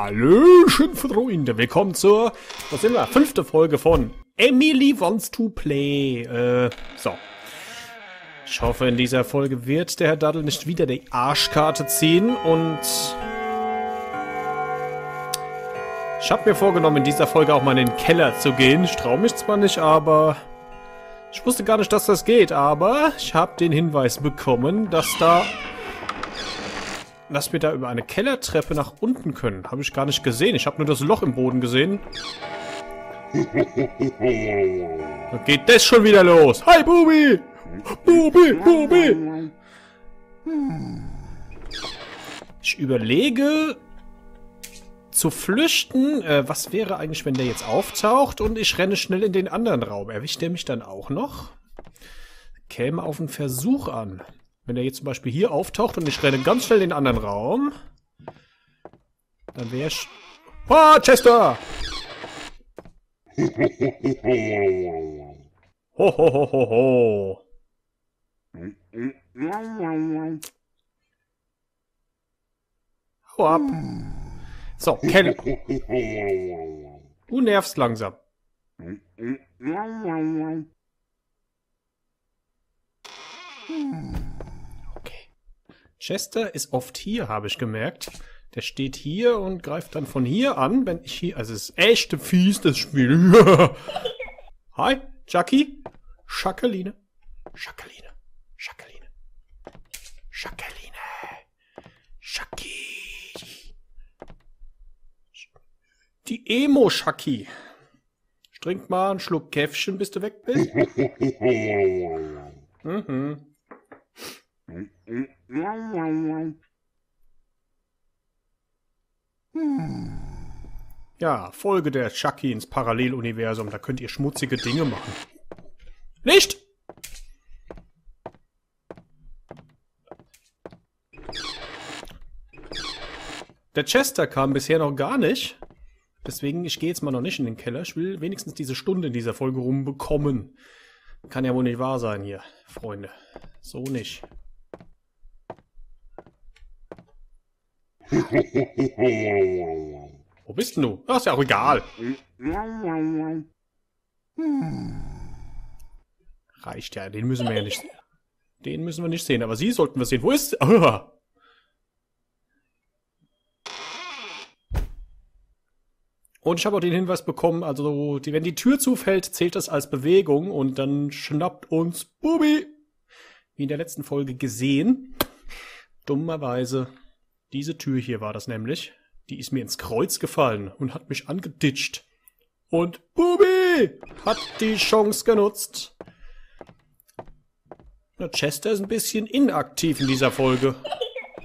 Hallöchen, Freunde, willkommen zur, was sind wir, 5. Folge von Emily Wants to Play. So. Ich hoffe, in dieser Folge wird der Herr Daddel nicht wieder die Arschkarte ziehen und ich habe mir vorgenommen, in dieser Folge auch mal in den Keller zu gehen. Ich traue mich zwar nicht, aber ich wusste gar nicht, dass das geht, aber ich habe den Hinweis bekommen, dass wir da über eine Kellertreppe nach unten können. Habe ich gar nicht gesehen. Ich habe nur das Loch im Boden gesehen. Dann geht das schon wieder los. Hi, Bubi! Bubi, Bubi! Ich überlege zu flüchten. Was wäre eigentlich, wenn der jetzt auftaucht? Und ich renne schnell in den anderen Raum. Erwischt der mich dann auch noch? Käme auf einen Versuch an. Wenn er jetzt zum Beispiel hier auftaucht und ich renne ganz schnell in den anderen Raum, dann wäre ich... Oh, Chester! Ho, ho, ho, ho, ho. Hau ab. So, Keller. Du nervst langsam. Chester ist oft hier, habe ich gemerkt. Der steht hier und greift dann von hier an, wenn ich hier... Also es ist echt fies, das Spiel. Hi, Jackie. Jacqueline. Jacqueline. Jacqueline. Jacqueline. Jackie. Die Emo-Jackie. Trink mal einen Schluck Käffchen, bis du weg bist. Mhm. Ja, Folge der Chucky ins Paralleluniversum. Da könnt ihr schmutzige Dinge machen. Licht! Der Chester kam bisher noch gar nicht. Deswegen, ich gehe jetzt mal noch nicht in den Keller. Ich will wenigstens diese Stunde in dieser Folge rumbekommen. Kann ja wohl nicht wahr sein hier, Freunde. So nicht. Wo bist denn du? Ach, ist ja auch egal. Reicht ja, den müssen wir ja nicht sehen. Den müssen wir nicht sehen, aber sie sollten wir sehen. Wo ist... Ah. Und ich habe auch den Hinweis bekommen, also wenn die Tür zufällt, zählt das als Bewegung und dann schnappt uns Bubi. Wie in der letzten Folge gesehen. Dummerweise... Diese Tür hier war das nämlich. Die ist mir ins Kreuz gefallen und hat mich angeditscht. Und Bubi hat die Chance genutzt. Na, Chester ist ein bisschen inaktiv in dieser Folge.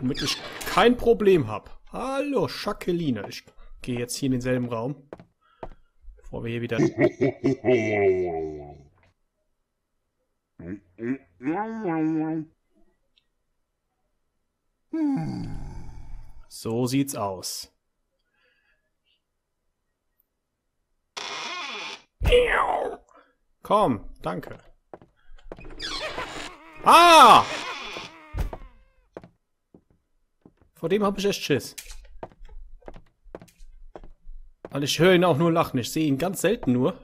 Womit ich kein Problem habe. Hallo, Jacqueline. Ich gehe jetzt hier in denselben Raum. Bevor wir hier wieder... So sieht's aus. Komm, danke. Ah! Vor dem habe ich echt Schiss. Weil ich höre ihn auch nur lachen. Ich sehe ihn ganz selten nur.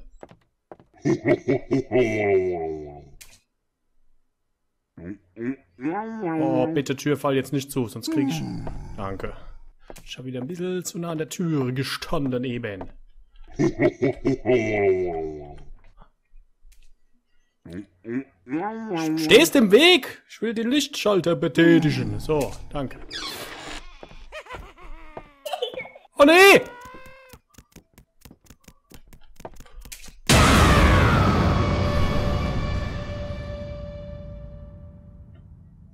Oh, bitte Tür, fall jetzt nicht zu, sonst krieg ich... Danke. Ich habe wieder ein bisschen zu nah an der Tür gestanden eben. Stehst im Weg! Ich will den Lichtschalter betätigen. So, danke. Oh nee!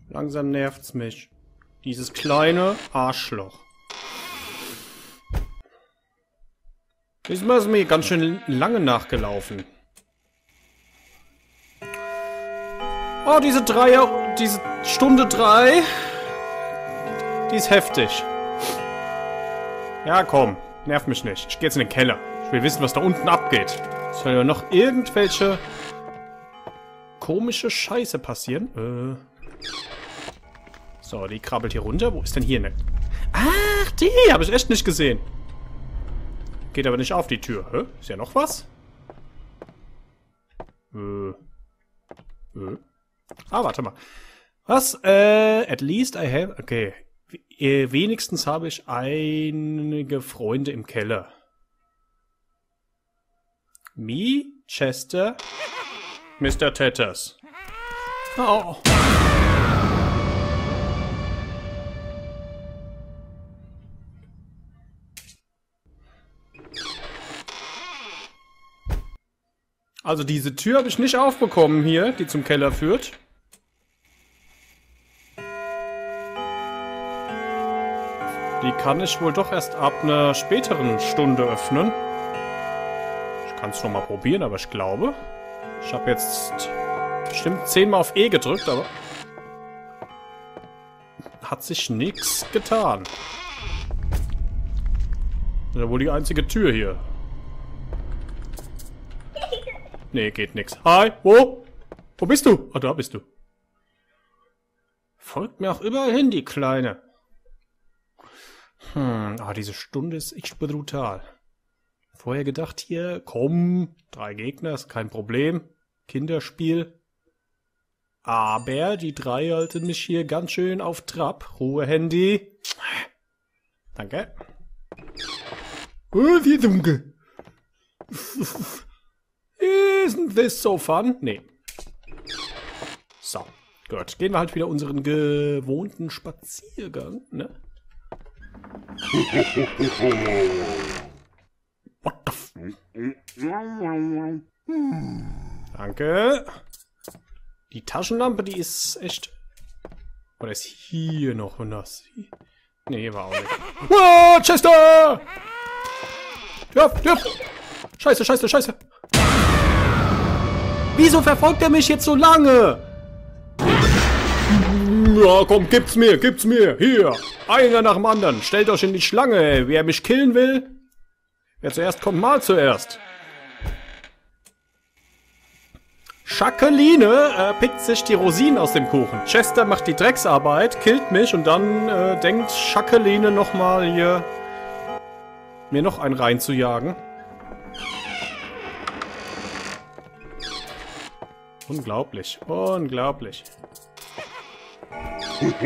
Langsam nervt's mich. Dieses kleine Arschloch. Diesmal ist mir ganz schön lange nachgelaufen. Oh, diese Stunde 3. Die ist heftig. Ja, komm. Nerv mich nicht. Ich gehe jetzt in den Keller. Ich will wissen, was da unten abgeht. Soll ja noch irgendwelche komische Scheiße passieren? So, die krabbelt hier runter. Wo ist denn hier eine... Ach, die habe ich echt nicht gesehen. Geht aber nicht auf die Tür. Hä? Ist ja noch was? Ah, warte mal. Was? At least I have... Okay. Wenigstens habe ich einige Freunde im Keller. Me, Chester, Mr. Tetters. Oh. Also diese Tür habe ich nicht aufbekommen hier, die zum Keller führt. Die kann ich wohl doch erst ab einer späteren Stunde öffnen. Ich kann es nochmal probieren, aber ich glaube... Ich habe jetzt bestimmt 10-mal auf E gedrückt, aber... Hat sich nichts getan. Das ist ja wohl die einzige Tür hier. Nee, geht nix. Hi, wo? Wo bist du? Ah, da bist du. Folgt mir auch überall hin, die Kleine. Diese Stunde ist echt brutal. Vorher gedacht, hier, komm, 3 Gegner, ist kein Problem. Kinderspiel. Aber die 3 halten mich hier ganz schön auf Trab. Ruhe, Handy. Danke. Oh, wie dunkel. Isn't this so fun? Nee. So, gut. Gehen wir halt wieder unseren gewohnten Spaziergang, ne? What the f... Danke. Die Taschenlampe, die ist echt... Oder ist hier noch nass? Nee, war auch nicht. Wow, Chester! Ja, ja! Scheiße, scheiße, scheiße! Wieso verfolgt er mich jetzt so lange? Ja, komm, gibt's mir, gibt's mir. Hier, einer nach dem anderen. Stellt euch in die Schlange, ey. Wer mich killen will, wer zuerst kommt, mal zuerst. Jacqueline pickt sich die Rosinen aus dem Kuchen. Chester macht die Drecksarbeit, killt mich und dann denkt Jacqueline nochmal hier, mir noch einen reinzujagen. Unglaublich, unglaublich. Ich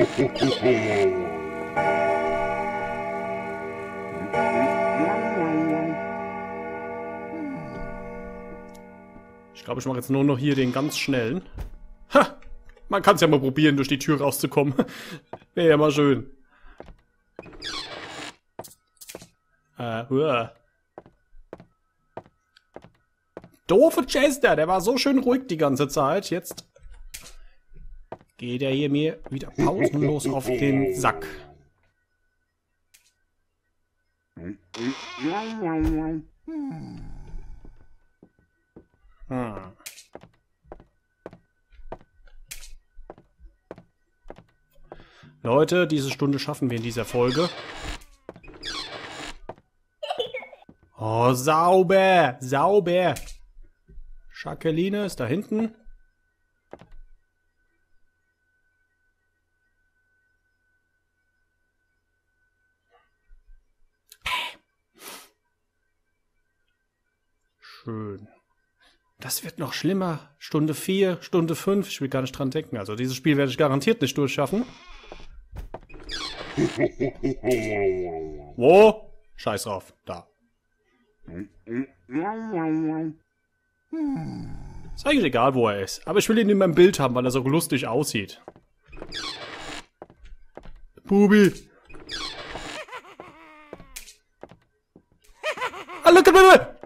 glaube, ich mache jetzt nur noch hier den ganz schnellen. Ha! Man kann es ja mal probieren, durch die Tür rauszukommen. Wäre ja mal schön. Uah. Doofe Chester, der war so schön ruhig die ganze Zeit. Jetzt geht er hier mir wieder pausenlos auf den Sack. Leute, diese Stunde schaffen wir in dieser Folge. Oh, sauber, sauber. Jacqueline ist da hinten. Schön. Das wird noch schlimmer. Stunde 4, Stunde 5. Ich will gar nicht dran denken. Also dieses Spiel werde ich garantiert nicht durchschaffen. Wo? Scheiß drauf. Da. Ist eigentlich egal, wo er ist. Aber ich will ihn in meinem Bild haben, weil er so lustig aussieht. Bubi. Ah, look at me!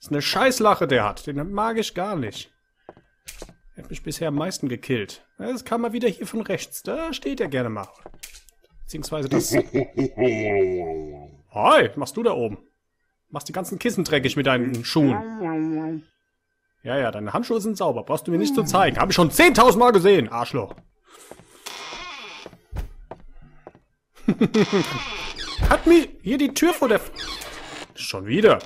Ist eine Scheißlache, der hat. Den mag ich gar nicht. Er hat mich bisher am meisten gekillt. Das kam mal wieder hier von rechts. Da steht er gerne mal. Beziehungsweise das... Hi, was machst du da oben? Machst die ganzen Kissen dreckig mit deinen Schuhen. Ja, ja, deine Handschuhe sind sauber. Brauchst du mir nicht zu zeigen. Habe ich schon 10.000 Mal gesehen, Arschloch. Hat mir hier die Tür vor der... Schon wieder.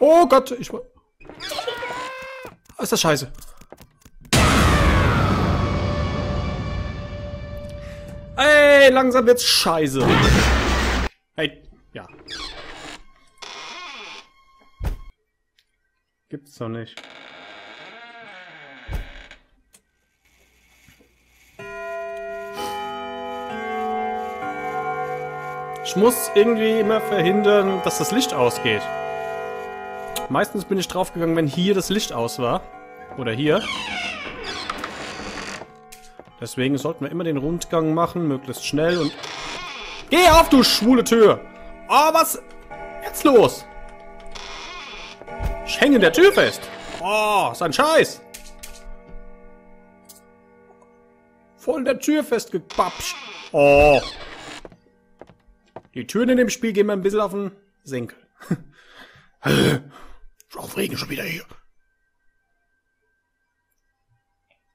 Oh Gott, ich... Ist das scheiße. Ey, langsam wird's scheiße. Hey, ja. Gibt's doch nicht. Ich muss irgendwie immer verhindern, dass das Licht ausgeht. Meistens bin ich draufgegangen, wenn hier das Licht aus war. Oder hier. Deswegen sollten wir immer den Rundgang machen, möglichst schnell und... Geh auf, du schwule Tür! Oh, was... Jetzt los? Ich hänge in der Tür fest! Oh, ist ein Scheiß! Voll in der Tür festgepapscht! Oh! Die Türen in dem Spiel gehen mir ein bisschen auf den Senkel. Aufregen schon wieder hier.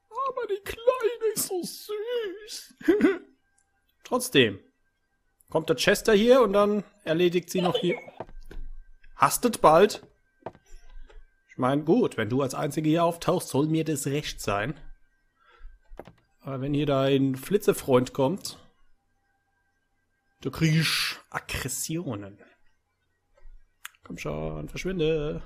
Aber die Kleine ist so süß. Trotzdem. Kommt der Chester hier und dann erledigt sie noch hier. Hastet bald. Ich meine, gut, wenn du als Einzige hier auftauchst, soll mir das recht sein. Aber wenn hier dein Flitzefreund kommt, du kriegst Aggressionen. Komm schon, verschwinde.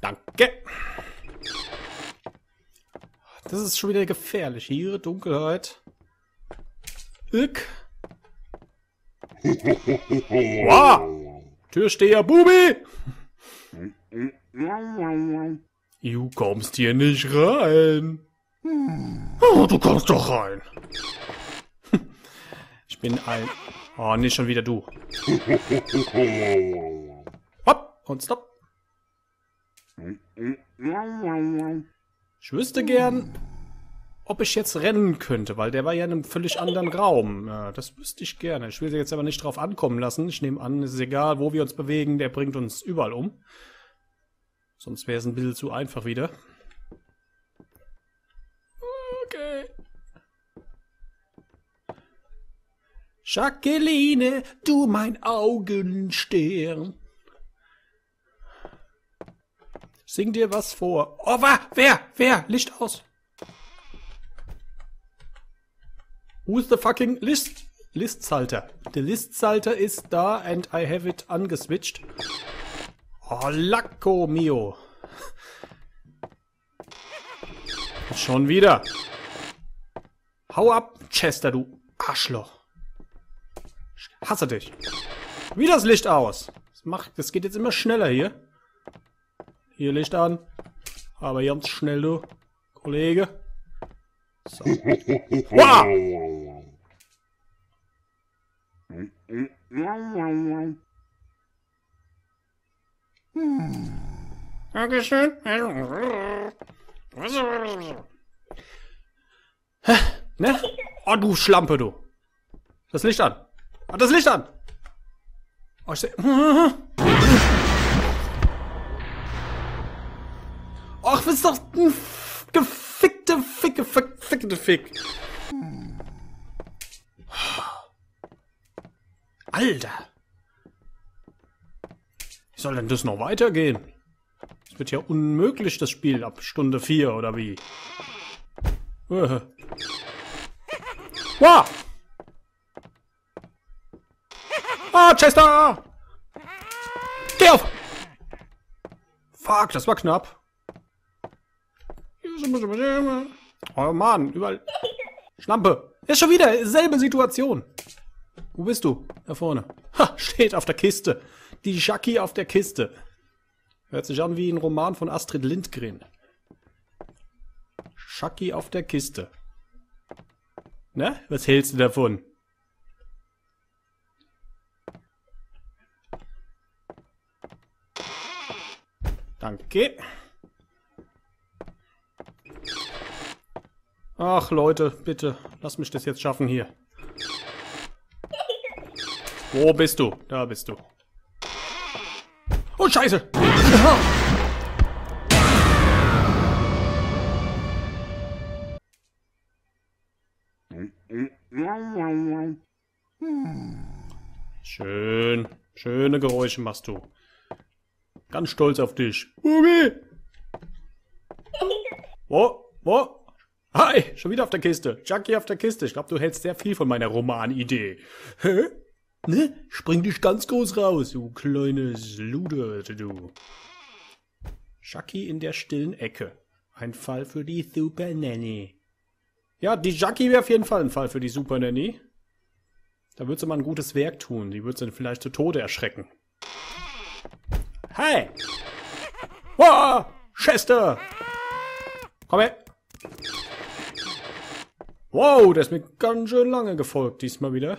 Danke. Das ist schon wieder gefährlich. Hier, Dunkelheit. Ick. Wow. Türsteher, Bubi. Du kommst hier nicht rein. Oh, du kommst doch rein. Ich bin ein... Oh, nicht schon wieder du. Hopp und stopp. Ich wüsste gern, ob ich jetzt rennen könnte, weil der war ja in einem völlig anderen Raum. Ja, das wüsste ich gerne. Ich will sie jetzt aber nicht drauf ankommen lassen. Ich nehme an, es ist egal, wo wir uns bewegen. Der bringt uns überall um. Sonst wäre es ein bisschen zu einfach wieder. Okay. Jacqueline, du mein Augenstern. Sing dir was vor. Oh, wer? Licht aus. Who's the fucking Listsalter? Der Listsalter ist da and I have it angeswitcht. Oh, Lacco mio. Schon wieder. Hau ab, Chester, du Arschloch. Ich hasse dich. Wieder das Licht aus. Das geht jetzt immer schneller hier. Hier Licht an. Aber hier kommt's schnell, du Kollege. So. Wow. Dankeschön. Hä? Ne? Oh, du Schlampe, du. Das Licht an. Oh, das Licht an. Oh, ich seh... Ach, was ist doch ein gefickte Ficke, verfickte Fick. Alter. Wie soll denn das noch weitergehen? Das wird ja unmöglich, das Spiel, ab Stunde 4 oder wie? Wow! Ah, Chester! Geh auf! Fuck, das war knapp. Oh Mann, überall... Schlampe! Ist schon wieder, selbe Situation. Wo bist du? Da vorne. Ha, steht auf der Kiste. Die Jackie auf der Kiste. Hört sich an wie ein Roman von Astrid Lindgren. Jackie auf der Kiste. Ne? Was hältst du davon? Danke. Ach Leute, bitte. Lass mich das jetzt schaffen hier. Wo bist du? Da bist du. Oh, Scheiße! Schön. Schöne Geräusche machst du. Ganz stolz auf dich. Bubi! Wo? Hi, schon wieder auf der Kiste. Jackie auf der Kiste. Ich glaube, du hältst sehr viel von meiner Roman-Idee. Hä? Ne? Spring dich ganz groß raus, du kleines Luder, du. Jackie in der stillen Ecke. Ein Fall für die Super Nanny. Ja, die Jackie wäre auf jeden Fall ein Fall für die Super Nanny. Da würde sie mal ein gutes Werk tun. Die würde sie vielleicht zu Tode erschrecken. Hey! Oh, Chester! Komm her! Wow, der ist mir ganz schön lange gefolgt diesmal wieder.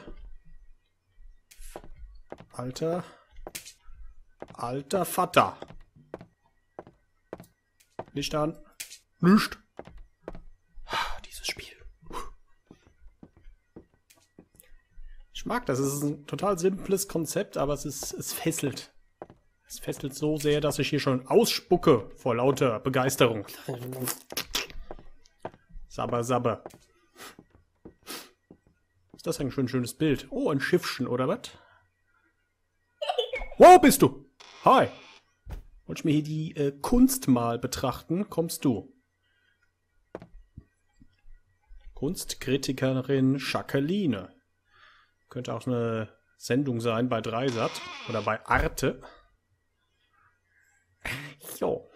Alter Vater. Licht an. Licht. Dieses Spiel. Ich mag das. Es ist ein total simples Konzept, aber es fesselt. Es fesselt so sehr, dass ich hier schon ausspucke vor lauter Begeisterung. Sabber, sabber. Ist das ein schönes Bild? Oh, ein Schiffchen, oder was? Wo bist du? Hi. Wollte ich mir hier die Kunst mal betrachten, kommst du. Kunstkritikerin Jacqueline. Könnte auch eine Sendung sein bei 3sat oder bei Arte. Jo.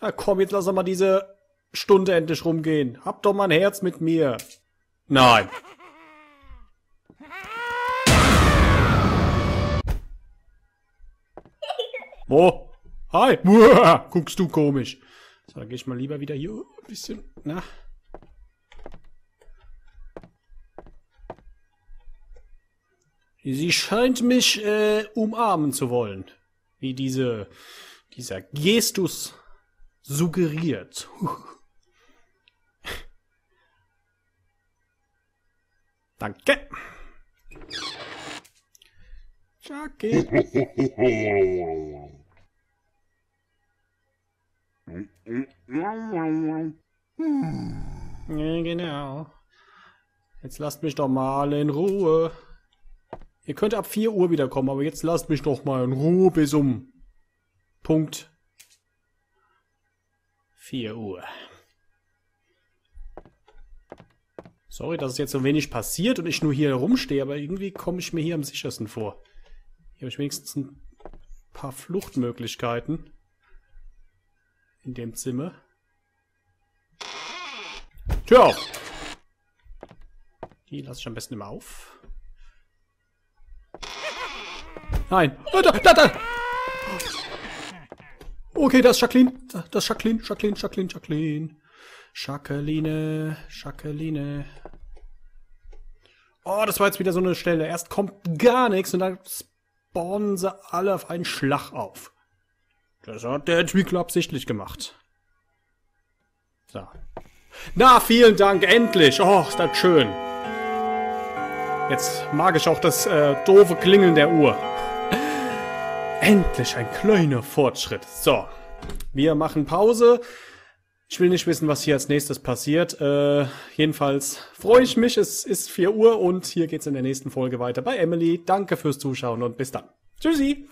Na komm, jetzt lass doch mal diese Stunde endlich rumgehen. Hab doch mal ein Herz mit mir. Nein. Wo? Hi! Uah, guckst du komisch. So, dann gehe ich mal lieber wieder hier ein bisschen nach. Sie scheint mich umarmen zu wollen. Wie dieser Gestus suggeriert. Danke. Jackie. Ja, genau. Jetzt lasst mich doch mal in Ruhe. Ihr könnt ab 4 Uhr wiederkommen, aber jetzt lasst mich doch mal in Ruhe bis um Punkt 4 Uhr. Sorry, dass es jetzt so wenig passiert und ich nur hier rumstehe, aber irgendwie komme ich mir hier am sichersten vor. Hier habe ich wenigstens ein paar Fluchtmöglichkeiten in dem Zimmer. Tür auf! Die lasse ich am besten immer auf. Nein! Da! Okay, das ist Jacqueline. Das ist Jacqueline. Jacqueline. Oh, das war jetzt wieder so eine Stelle. Erst kommt gar nichts und dann spawnen sie alle auf einen Schlag auf. Das hat der Entwickler absichtlich gemacht. So. Na, vielen Dank, endlich. Oh, ist das schön. Jetzt mag ich auch das doofe Klingeln der Uhr. Endlich ein kleiner Fortschritt. So, wir machen Pause. Ich will nicht wissen, was hier als nächstes passiert. Jedenfalls freue ich mich. Es ist 4 Uhr und hier geht's in der nächsten Folge weiter bei Emily. Danke fürs Zuschauen und bis dann. Tschüssi!